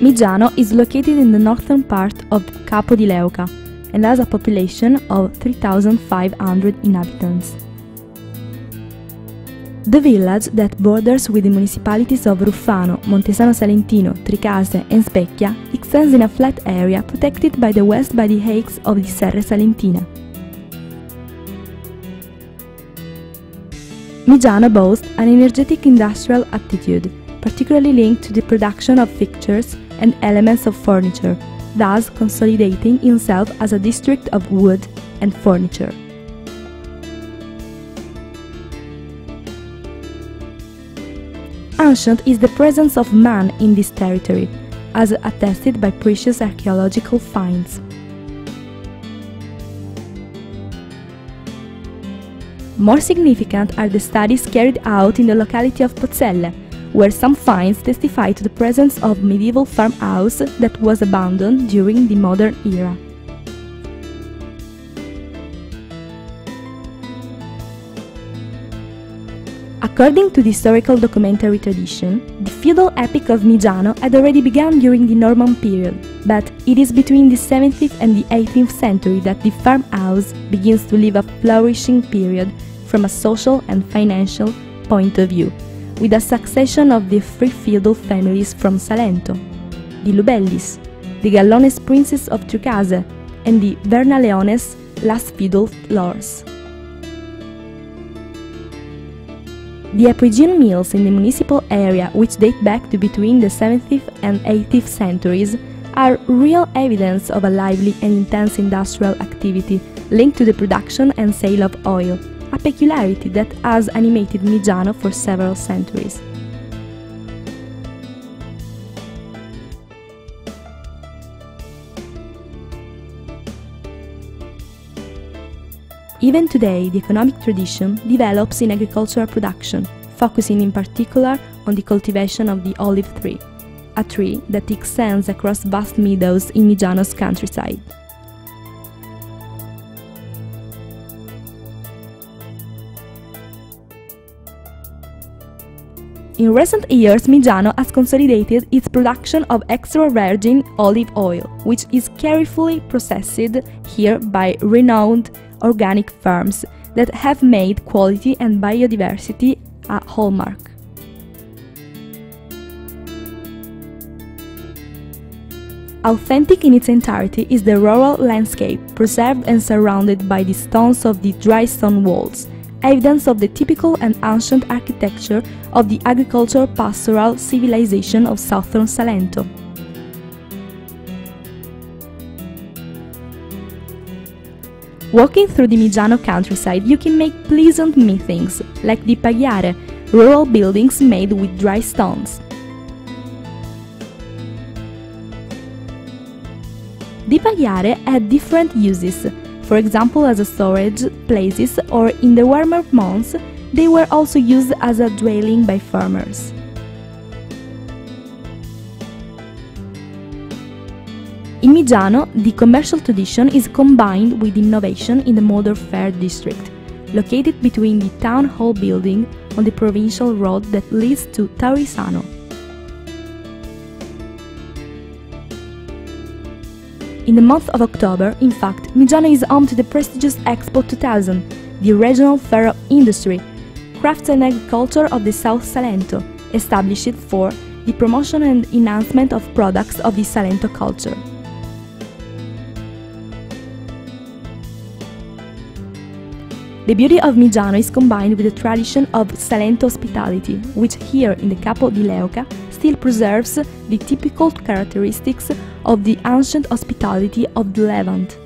Miggiano is located in the northern part of Capo di Leuca and has a population of 3,500 inhabitants. The village that borders with the municipalities of Ruffano, Montesano-Salentino, Tricase and Specchia extends in a flat area protected by the west by the heights of the Serre Salentina. Miggiano boasts an energetic industrial attitude, particularly linked to the production of fixtures and elements of furniture, thus consolidating itself as a district of wood and furniture. Ancient is the presence of man in this territory, as attested by precious archaeological finds. More significant are the studies carried out in the locality of Pozzelle, where some finds testify to the presence of medieval farmhouse that was abandoned during the modern era. According to the historical documentary tradition, the feudal epic of Miggiano had already begun during the Norman period, but it is between the 17th and the 18th century that the farmhouse begins to live a flourishing period from a social and financial point of view, with a succession of the three feudal families from Salento, the Lubellis, the Gallones princes of Tricase, and the Vernaleones, last feudal lords. The Epigean mills in the municipal area, which date back to between the 17th and 18th centuries, are real evidence of a lively and intense industrial activity linked to the production and sale of oil, a peculiarity that has animated Miggiano for several centuries. Even today, the economic tradition develops in agricultural production, focusing in particular on the cultivation of the olive tree, a tree that extends across vast meadows in Miggiano's countryside. In recent years, Miggiano has consolidated its production of extra-virgin olive oil, which is carefully processed here by renowned organic farms that have made quality and biodiversity a hallmark. Authentic in its entirety is the rural landscape, preserved and surrounded by the stones of the dry stone walls, evidence of the typical and ancient architecture of the agricultural pastoral civilization of southern Salento. Walking through the Miggiano countryside, you can make pleasant meetings, like the pagliare, rural buildings made with dry stones. The pagliare had different uses. For example, as a storage places, or in the warmer months, they were also used as a dwelling by farmers. In Miggiano, the commercial tradition is combined with innovation in the modern fair district, located between the town hall building on the provincial road that leads to Taurisano. In the month of October, in fact, Miggiano is home to the prestigious Expo 2000, the regional fair of industry, crafts and agriculture of the South Salento, established for the promotion and enhancement of products of the Salento culture. The beauty of Miggiano is combined with the tradition of Salento hospitality, which here in the Capo di Leuca still preserves the typical characteristics of the ancient hospitality of the Levant.